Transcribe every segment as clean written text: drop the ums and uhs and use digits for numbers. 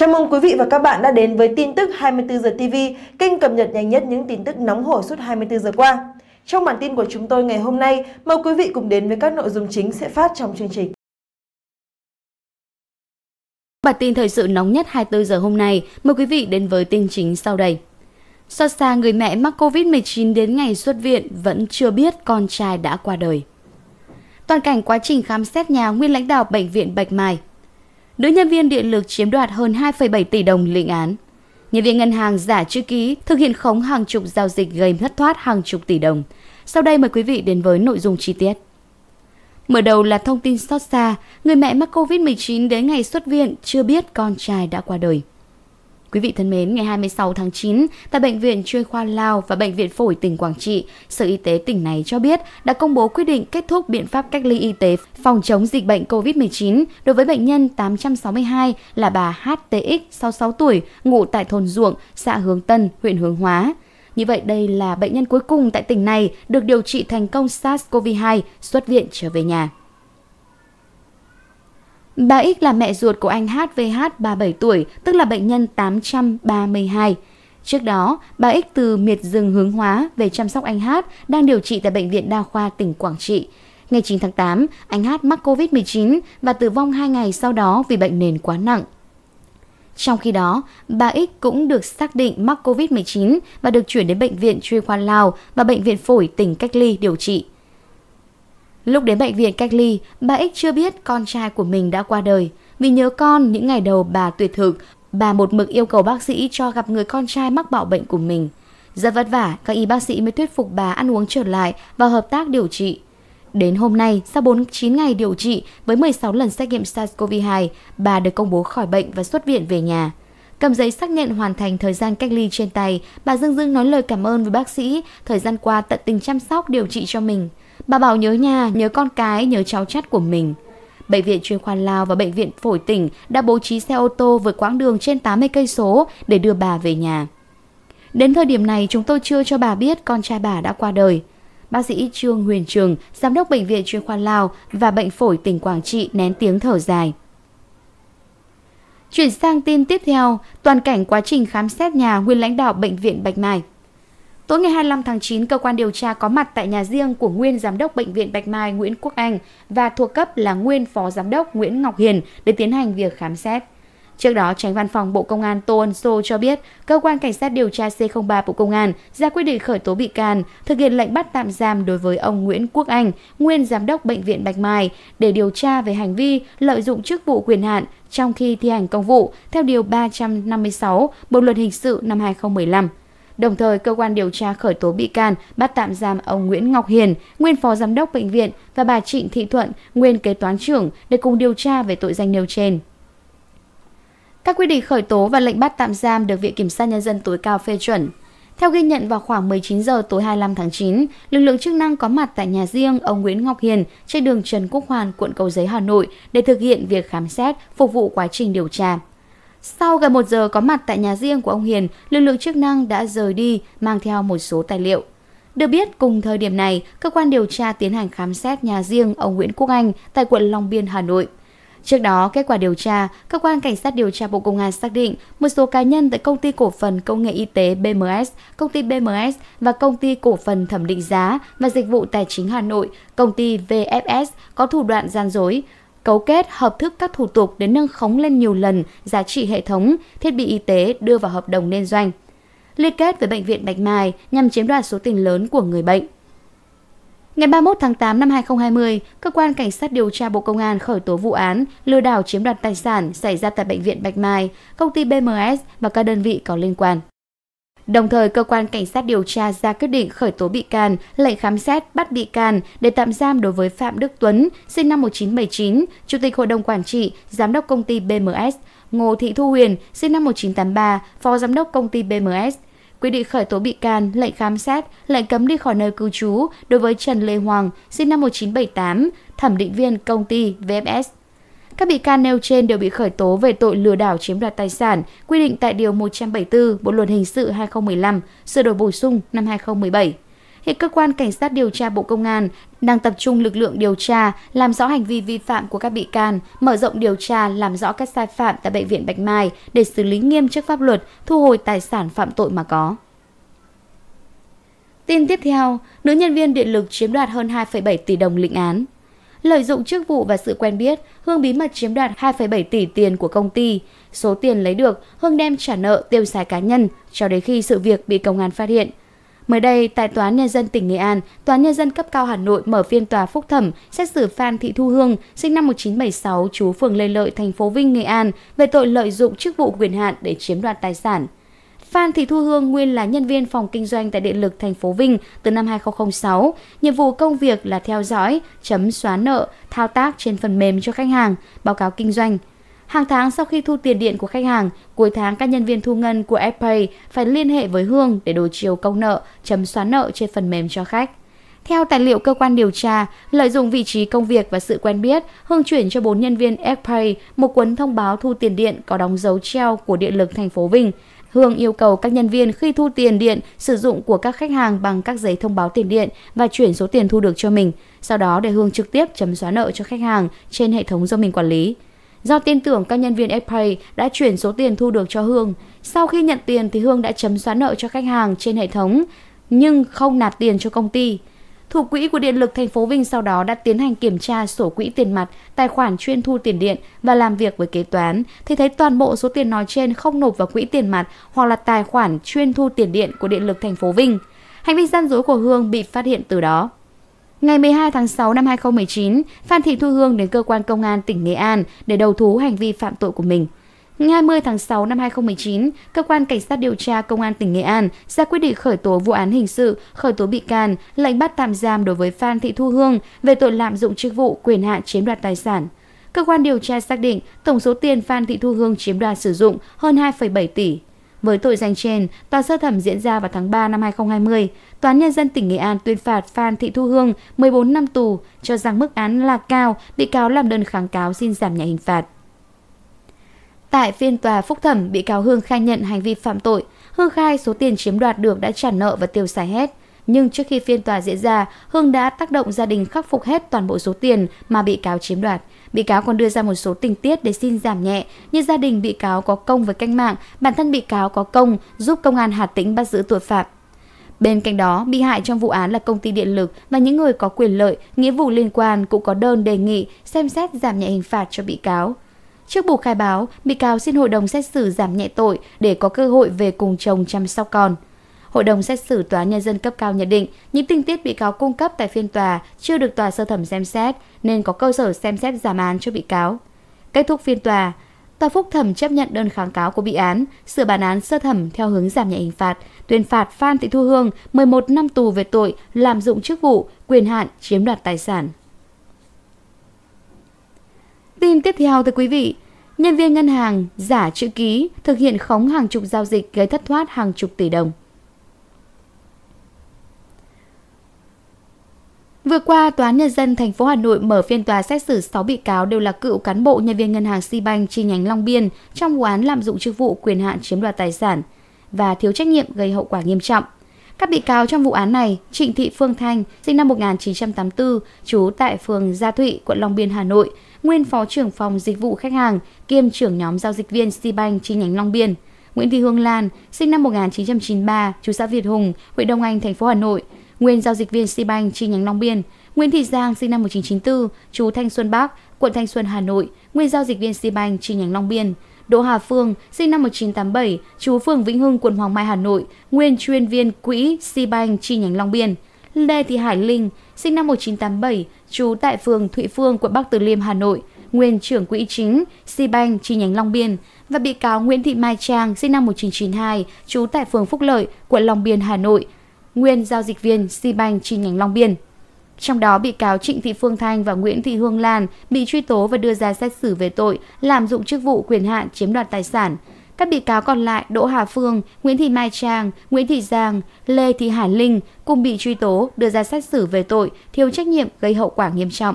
Chào mừng quý vị và các bạn đã đến với tin tức 24 giờ TV, kênh cập nhật nhanh nhất những tin tức nóng hổi suốt 24 giờ qua. Trong bản tin của chúng tôi ngày hôm nay, mời quý vị cùng đến với các nội dung chính sẽ phát trong chương trình. Bản tin thời sự nóng nhất 24 giờ hôm nay, mời quý vị đến với tin chính sau đây. Xót xa người mẹ mắc Covid-19 đến ngày xuất viện vẫn chưa biết con trai đã qua đời. Toàn cảnh quá trình khám xét nhà nguyên lãnh đạo Bệnh viện Bạch Mai. Nữ nhân viên điện lực chiếm đoạt hơn 2,7 tỷ đồng lịnh án. Nhân viên ngân hàng giả chữ ký thực hiện khống hàng chục giao dịch gây thất thoát hàng chục tỷ đồng. Sau đây mời quý vị đến với nội dung chi tiết. Mở đầu là thông tin xót xa, người mẹ mắc Covid-19 đến ngày xuất viện chưa biết con trai đã qua đời. Quý vị thân mến, ngày 26 tháng 9, tại Bệnh viện Chuyên khoa Lao và Bệnh viện Phổi tỉnh Quảng Trị, Sở Y tế tỉnh này cho biết đã công bố quyết định kết thúc biện pháp cách ly y tế phòng chống dịch bệnh COVID-19 đối với bệnh nhân 862 là bà HTX, 66 tuổi, ngụ tại thôn Ruộng, xã Hướng Tân, huyện Hướng Hóa. Như vậy, đây là bệnh nhân cuối cùng tại tỉnh này được điều trị thành công SARS-CoV-2, xuất viện trở về nhà. Bà X là mẹ ruột của anh HVH, 37 tuổi, tức là bệnh nhân 832. Trước đó, bà X từ miệt rừng Hướng Hóa về chăm sóc anh H đang điều trị tại Bệnh viện Đa Khoa tỉnh Quảng Trị. Ngày 9 tháng 8, anh H mắc COVID-19 và tử vong 2 ngày sau đó vì bệnh nền quá nặng. Trong khi đó, bà X cũng được xác định mắc COVID-19 và được chuyển đến Bệnh viện Chuyên khoa Lao và Bệnh viện Phổi tỉnh cách ly điều trị. Lúc đến bệnh viện cách ly, bà X chưa biết con trai của mình đã qua đời. Vì nhớ con, những ngày đầu bà tuyệt thực, bà một mực yêu cầu bác sĩ cho gặp người con trai mắc bạo bệnh của mình. Rất vất vả, các y bác sĩ mới thuyết phục bà ăn uống trở lại và hợp tác điều trị. Đến hôm nay, sau 49 ngày điều trị với 16 lần xét nghiệm SARS-CoV-2, bà được công bố khỏi bệnh và xuất viện về nhà. Cầm giấy xác nhận hoàn thành thời gian cách ly trên tay, bà dưng dưng nói lời cảm ơn với bác sĩ thời gian qua tận tình chăm sóc điều trị cho mình. Bà bảo nhớ nhà, nhớ con cái, nhớ cháu chắt của mình. Bệnh viện Chuyên khoa Lao và Bệnh viện Phổi tỉnh đã bố trí xe ô tô vượt quãng đường trên 80 cây số để đưa bà về nhà. Đến thời điểm này, chúng tôi chưa cho bà biết con trai bà đã qua đời. Bác sĩ Trương Huyền Trường, Giám đốc Bệnh viện Chuyên khoa Lao và Bệnh Phổi tỉnh Quảng Trị nén tiếng thở dài. Chuyển sang tin tiếp theo, toàn cảnh quá trình khám xét nhà nguyên lãnh đạo Bệnh viện Bạch Mai. Tối ngày 25 tháng 9, cơ quan điều tra có mặt tại nhà riêng của nguyên giám đốc Bệnh viện Bạch Mai Nguyễn Quốc Anh và thuộc cấp là nguyên phó giám đốc Nguyễn Ngọc Hiền để tiến hành việc khám xét. Trước đó, Chánh Văn phòng Bộ Công an Tô Ân Sô cho biết, cơ quan cảnh sát điều tra C03 Bộ Công an ra quyết định khởi tố bị can, thực hiện lệnh bắt tạm giam đối với ông Nguyễn Quốc Anh, nguyên giám đốc Bệnh viện Bạch Mai để điều tra về hành vi lợi dụng chức vụ quyền hạn trong khi thi hành công vụ theo điều 356 Bộ luật hình sự năm 2015. Đồng thời, cơ quan điều tra khởi tố bị can, bắt tạm giam ông Nguyễn Ngọc Hiền, nguyên phó giám đốc bệnh viện và bà Trịnh Thị Thuận, nguyên kế toán trưởng để cùng điều tra về tội danh nêu trên. Các quyết định khởi tố và lệnh bắt tạm giam được Viện Kiểm sát Nhân dân tối cao phê chuẩn. Theo ghi nhận vào khoảng 19 giờ tối 25 tháng 9, lực lượng chức năng có mặt tại nhà riêng ông Nguyễn Ngọc Hiền trên đường Trần Quốc Hoàn, quận Cầu Giấy, Hà Nội để thực hiện việc khám xét, phục vụ quá trình điều tra. Sau gần 1 giờ có mặt tại nhà riêng của ông Hiền, lực lượng chức năng đã rời đi mang theo một số tài liệu. Được biết, cùng thời điểm này, cơ quan điều tra tiến hành khám xét nhà riêng ông Nguyễn Quốc Anh tại quận Long Biên, Hà Nội. Trước đó, kết quả điều tra, cơ quan cảnh sát điều tra Bộ Công an xác định một số cá nhân tại Công ty Cổ phần Công nghệ Y tế BMS, Công ty VMS và Công ty Cổ phần Thẩm định Giá và Dịch vụ Tài chính Hà Nội, Công ty VFS có thủ đoạn gian dối, cấu kết hợp thức các thủ tục để nâng khống lên nhiều lần giá trị hệ thống, thiết bị y tế đưa vào hợp đồng liên doanh, liên kết với Bệnh viện Bạch Mai nhằm chiếm đoạt số tiền lớn của người bệnh. Ngày 31 tháng 8 năm 2020, Cơ quan Cảnh sát điều tra Bộ Công an khởi tố vụ án lừa đảo chiếm đoạt tài sản xảy ra tại Bệnh viện Bạch Mai, Công ty BMS và các đơn vị có liên quan. Đồng thời, Cơ quan Cảnh sát điều tra ra quyết định khởi tố bị can, lệnh khám xét, bắt bị can để tạm giam đối với Phạm Đức Tuấn, sinh năm 1979, Chủ tịch Hội đồng Quản trị, Giám đốc Công ty BMS, Ngô Thị Thu Huyền, sinh năm 1983, Phó Giám đốc Công ty BMS. Quyết định khởi tố bị can, lệnh khám xét, lệnh cấm đi khỏi nơi cư trú đối với Trần Lê Hoàng, sinh năm 1978, thẩm định viên Công ty VFS. Các bị can nêu trên đều bị khởi tố về tội lừa đảo chiếm đoạt tài sản, quy định tại Điều 174 Bộ Luật Hình sự 2015, sửa đổi bổ sung năm 2017. Hiện cơ quan cảnh sát điều tra Bộ Công an đang tập trung lực lượng điều tra, làm rõ hành vi vi phạm của các bị can, mở rộng điều tra làm rõ các sai phạm tại Bệnh viện Bạch Mai để xử lý nghiêm trước pháp luật, thu hồi tài sản phạm tội mà có. Tin tiếp theo, nữ nhân viên điện lực chiếm đoạt hơn 2,7 tỷ đồng lịnh án. Lợi dụng chức vụ và sự quen biết, Hương bí mật chiếm đoạt 2,7 tỷ tiền của công ty. Số tiền lấy được, Hương đem trả nợ tiêu xài cá nhân cho đến khi sự việc bị công an phát hiện. Mới đây, tại Tòa án Nhân dân tỉnh Nghệ An, Tòa án Nhân dân cấp cao Hà Nội mở phiên tòa phúc thẩm xét xử Phan Thị Thu Hương, sinh năm 1976, trú phường Lê Lợi, thành phố Vinh, Nghệ An, về tội lợi dụng chức vụ quyền hạn để chiếm đoạt tài sản. Phan Thị Thu Hương nguyên là nhân viên phòng kinh doanh tại Điện lực thành phố Vinh từ năm 2006. Nhiệm vụ công việc là theo dõi, chấm xóa nợ, thao tác trên phần mềm cho khách hàng, báo cáo kinh doanh. Hàng tháng sau khi thu tiền điện của khách hàng, cuối tháng các nhân viên thu ngân của SPay phải liên hệ với Hương để đối chiếu công nợ, chấm xóa nợ trên phần mềm cho khách. Theo tài liệu cơ quan điều tra, lợi dụng vị trí công việc và sự quen biết, Hương chuyển cho 4 nhân viên SPay một cuốn thông báo thu tiền điện có đóng dấu treo của Điện lực thành phố Vinh. Hương yêu cầu các nhân viên khi thu tiền điện sử dụng của các khách hàng bằng các giấy thông báo tiền điện và chuyển số tiền thu được cho mình, sau đó để Hương trực tiếp chấm xóa nợ cho khách hàng trên hệ thống do mình quản lý. Do tin tưởng các nhân viên SPay đã chuyển số tiền thu được cho Hương, sau khi nhận tiền thì Hương đã chấm xóa nợ cho khách hàng trên hệ thống nhưng không nạp tiền cho công ty. Thủ quỹ của Điện lực thành phố Vinh sau đó đã tiến hành kiểm tra sổ quỹ tiền mặt, tài khoản chuyên thu tiền điện và làm việc với kế toán thì thấy toàn bộ số tiền nói trên không nộp vào quỹ tiền mặt hoặc là tài khoản chuyên thu tiền điện của Điện lực thành phố Vinh. Hành vi gian dối của Hương bị phát hiện từ đó. Ngày 12 tháng 6 năm 2019, Phan Thị Thu Hương đến cơ quan công an tỉnh Nghệ An để đầu thú hành vi phạm tội của mình. Ngày 20 tháng 6 năm 2019, cơ quan cảnh sát điều tra công an tỉnh Nghệ An ra quyết định khởi tố vụ án hình sự, khởi tố bị can, lệnh bắt tạm giam đối với Phan Thị Thu Hương về tội lạm dụng chức vụ, quyền hạn chiếm đoạt tài sản. Cơ quan điều tra xác định tổng số tiền Phan Thị Thu Hương chiếm đoạt sử dụng hơn 2,7 tỷ. Với tội danh trên, tòa sơ thẩm diễn ra vào tháng 3 năm 2020, Tòa án Nhân dân tỉnh Nghệ An tuyên phạt Phan Thị Thu Hương 14 năm tù, cho rằng mức án là cao, bị cáo làm đơn kháng cáo xin giảm nhẹ hình phạt. Tại phiên tòa phúc thẩm, bị cáo Hương khai nhận hành vi phạm tội. Hương khai số tiền chiếm đoạt được đã trả nợ và tiêu xài hết. Nhưng trước khi phiên tòa diễn ra, Hương đã tác động gia đình khắc phục hết toàn bộ số tiền mà bị cáo chiếm đoạt. Bị cáo còn đưa ra một số tình tiết để xin giảm nhẹ, như gia đình bị cáo có công với cách mạng, bản thân bị cáo có công giúp công an Hà Tĩnh bắt giữ tội phạm. Bên cạnh đó, bị hại trong vụ án là công ty điện lực và những người có quyền lợi, nghĩa vụ liên quan cũng có đơn đề nghị xem xét giảm nhẹ hình phạt cho bị cáo. Trước buộc khai báo, bị cáo xin hội đồng xét xử giảm nhẹ tội để có cơ hội về cùng chồng chăm sóc con. Hội đồng xét xử Tòa án Nhân dân cấp cao nhận định những tình tiết bị cáo cung cấp tại phiên tòa chưa được tòa sơ thẩm xem xét nên có cơ sở xem xét giảm án cho bị cáo. Kết thúc phiên tòa, tòa phúc thẩm chấp nhận đơn kháng cáo của bị án, sửa bản án sơ thẩm theo hướng giảm nhẹ hình phạt, tuyên phạt Phan Thị Thu Hương 11 năm tù về tội lạm dụng chức vụ, quyền hạn chiếm đoạt tài sản. Tin tiếp theo thưa quý vị, nhân viên ngân hàng giả chữ ký thực hiện khống hàng chục giao dịch gây thất thoát hàng chục tỷ đồng. Vừa qua, Tòa án Nhân dân thành phố Hà Nội mở phiên tòa xét xử 6 bị cáo đều là cựu cán bộ nhân viên ngân hàng SeaBank chi nhánh Long Biên trong vụ án lạm dụng chức vụ quyền hạn chiếm đoạt tài sản và thiếu trách nhiệm gây hậu quả nghiêm trọng. Các bị cáo trong vụ án này, Trịnh Thị Phương Thanh, sinh năm 1984, trú tại phường Gia Thụy, quận Long Biên, Hà Nội, nguyên phó trưởng phòng dịch vụ khách hàng, kiêm trưởng nhóm giao dịch viên SeaBank chi nhánh Long Biên; Nguyễn Thị Hương Lan, sinh năm 1993, trú xã Việt Hùng, huyện Đông Anh, thành phố Hà Nội, nguyên giao dịch viên SeaBank chi nhánh Long Biên; Nguyễn Thị Giang, sinh năm 1994, trú Thanh Xuân Bắc, quận Thanh Xuân, Hà Nội, nguyên giao dịch viên SeaBank chi nhánh Long Biên; Đỗ Hà Phương, sinh năm 1987, trú phường Vĩnh Hưng, quận Hoàng Mai, Hà Nội, nguyên chuyên viên quỹ SeaBank chi nhánh Long Biên; Lê Thị Hải Linh, sinh năm 1987, trú tại phường Thụy Phương, quận Bắc Từ Liêm, Hà Nội, nguyên trưởng quỹ chính SeaBank chi nhánh Long Biên; và bị cáo Nguyễn Thị Mai Trang, sinh năm 1992, trú tại phường Phúc Lợi, quận Long Biên, Hà Nội, nguyên giao dịch viên SeaBank chi nhánh Long Biên. Trong đó, bị cáo Trịnh Thị Phương Thanh và Nguyễn Thị Hương Lan bị truy tố và đưa ra xét xử về tội lạm dụng chức vụ quyền hạn chiếm đoạt tài sản. Các bị cáo còn lại Đỗ Hà Phương, Nguyễn Thị Mai Trang, Nguyễn Thị Giang, Lê Thị Hải Linh cùng bị truy tố, đưa ra xét xử về tội thiếu trách nhiệm gây hậu quả nghiêm trọng.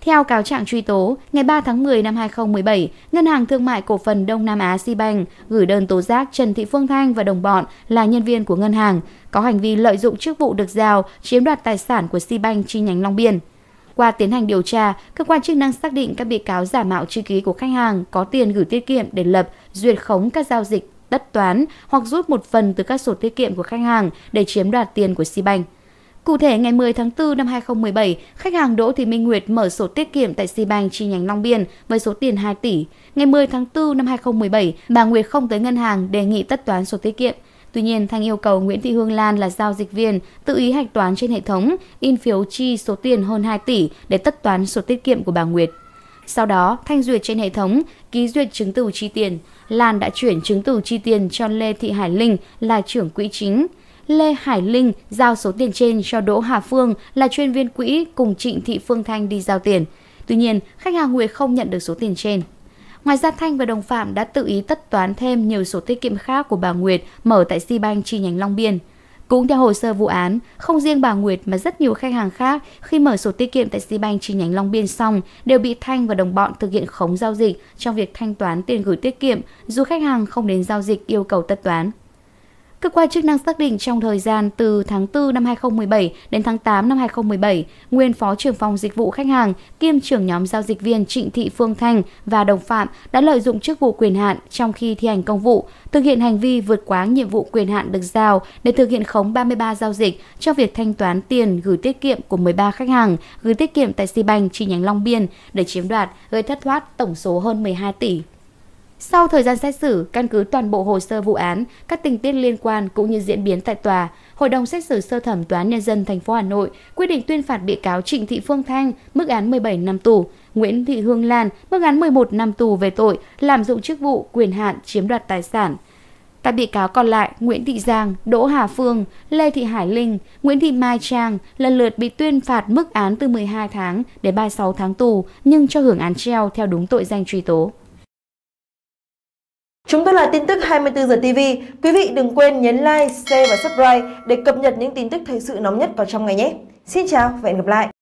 Theo cáo trạng truy tố, ngày 3 tháng 10 năm 2017, Ngân hàng Thương mại Cổ phần Đông Nam Á SeABank gửi đơn tố giác Trần Thị Phương Thanh và đồng bọn là nhân viên của ngân hàng có hành vi lợi dụng chức vụ được giao chiếm đoạt tài sản của SeABank chi nhánh Long Biên. Qua tiến hành điều tra, cơ quan chức năng xác định các bị cáo giả mạo chữ ký của khách hàng có tiền gửi tiết kiệm để lập, duyệt khống các giao dịch, tất toán hoặc rút một phần từ các sổ tiết kiệm của khách hàng để chiếm đoạt tiền của SeABank. Cụ thể, ngày 10 tháng 4 năm 2017, khách hàng Đỗ Thị Minh Nguyệt mở sổ tiết kiệm tại SeABank chi nhánh Long Biên với số tiền 2 tỷ. Ngày 10 tháng 4 năm 2017, bà Nguyệt không tới ngân hàng đề nghị tất toán sổ tiết kiệm. Tuy nhiên, Thanh yêu cầu Nguyễn Thị Hương Lan là giao dịch viên tự ý hạch toán trên hệ thống, in phiếu chi số tiền hơn 2 tỷ để tất toán sổ tiết kiệm của bà Nguyệt. Sau đó, Thanh duyệt trên hệ thống, ký duyệt chứng từ chi tiền. Lan đã chuyển chứng từ chi tiền cho Lê Thị Hải Linh là trưởng quỹ chính. Lê Hải Linh giao số tiền trên cho Đỗ Hà Phương là chuyên viên quỹ cùng Trịnh Thị Phương Thanh đi giao tiền. Tuy nhiên, khách hàng Nguyệt không nhận được số tiền trên. Ngoài ra, Thanh và đồng phạm đã tự ý tất toán thêm nhiều sổ tiết kiệm khác của bà Nguyệt mở tại SeABank chi nhánh Long Biên. Cũng theo hồ sơ vụ án, không riêng bà Nguyệt mà rất nhiều khách hàng khác khi mở sổ tiết kiệm tại SeABank chi nhánh Long Biên xong đều bị Thanh và đồng bọn thực hiện khống giao dịch trong việc thanh toán tiền gửi tiết kiệm dù khách hàng không đến giao dịch yêu cầu tất toán. Cơ quan chức năng xác định trong thời gian từ tháng 4 năm 2017 đến tháng 8 năm 2017, nguyên Phó trưởng phòng dịch vụ khách hàng kiêm trưởng nhóm giao dịch viên Trịnh Thị Phương Thanh và đồng phạm đã lợi dụng chức vụ quyền hạn trong khi thi hành công vụ, thực hiện hành vi vượt quá nhiệm vụ quyền hạn được giao để thực hiện khống 33 giao dịch cho việc thanh toán tiền gửi tiết kiệm của 13 khách hàng gửi tiết kiệm tại SeABank chi nhánh Long Biên để chiếm đoạt, gây thất thoát tổng số hơn 12 tỷ. Sau thời gian xét xử, căn cứ toàn bộ hồ sơ vụ án, các tình tiết liên quan cũng như diễn biến tại tòa, Hội đồng xét xử sơ thẩm Tòa án Nhân dân thành phố Hà Nội quyết định tuyên phạt bị cáo Trịnh Thị Phương Thanh mức án 17 năm tù, Nguyễn Thị Hương Lan mức án 11 năm tù về tội lạm dụng chức vụ, quyền hạn, chiếm đoạt tài sản. Các bị cáo còn lại Nguyễn Thị Giang, Đỗ Hà Phương, Lê Thị Hải Linh, Nguyễn Thị Mai Trang lần lượt bị tuyên phạt mức án từ 12 tháng đến 36 tháng tù nhưng cho hưởng án treo theo đúng tội danh truy tố. Chúng tôi là tin tức 24 giờ TV. Quý vị đừng quên nhấn like, share và subscribe để cập nhật những tin tức thời sự nóng nhất vào trong ngày nhé. Xin chào và hẹn gặp lại.